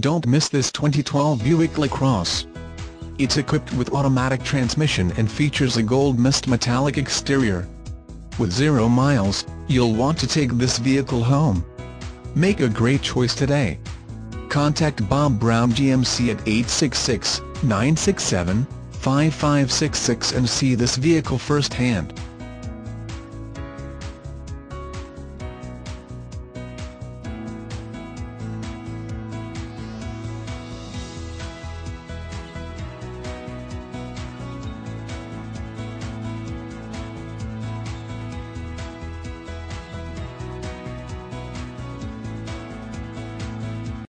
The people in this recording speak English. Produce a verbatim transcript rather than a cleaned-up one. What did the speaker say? Don't miss this twenty twelve Buick LaCrosse. It's equipped with automatic transmission and features a Gold Mist Metallic exterior. With zero miles, you'll want to take this vehicle home. Make a great choice today. Contact Bob Brown G M C at eight six six, nine six seven, five five six six and see this vehicle firsthand.